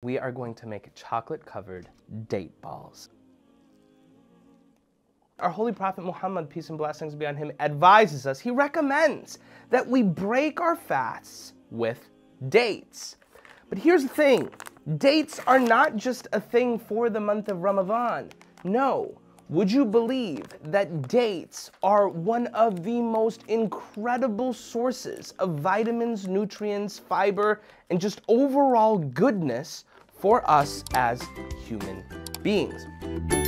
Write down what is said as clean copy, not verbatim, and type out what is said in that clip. We are going to make chocolate-covered date balls. Our Holy Prophet Muhammad, peace and blessings be on him, advises us, he recommends that we break our fasts with dates. But here's the thing, dates are not just a thing for the month of Ramadan. No, would you believe that dates are one of the most incredible sources of vitamins, nutrients, fiber, and just overall goodness for us as human beings?